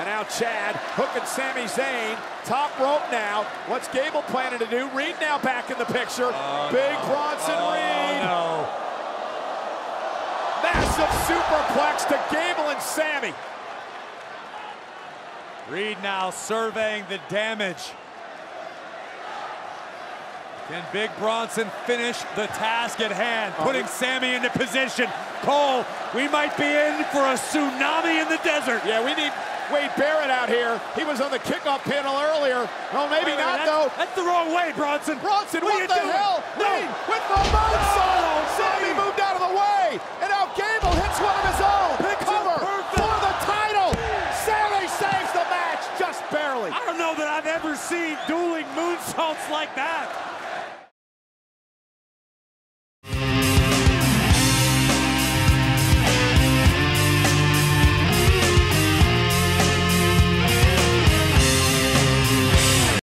And now Chad hooking Sami Zayn. Top rope now. What's Gable planning to do? Reed now back in the picture. Oh, big no. Bronson Reed. No. Massive superplex to Gable and Sami. Reed now surveying the damage. Can Big Bronson finish the task at hand, putting Sami into position? Cole, we might be in for a tsunami in the desert. Yeah, we need Wade Barrett out here. He was on the kickoff panel earlier. Well, maybe not, though. That's the wrong way, Bronson. Bronson, what the hell? Reed with the moonsault. Sami moved out of the way. And now Gable hits one of his own. Cover for the title. Sami saves the match just barely. I don't know that I've ever seen dueling moonsaults like that.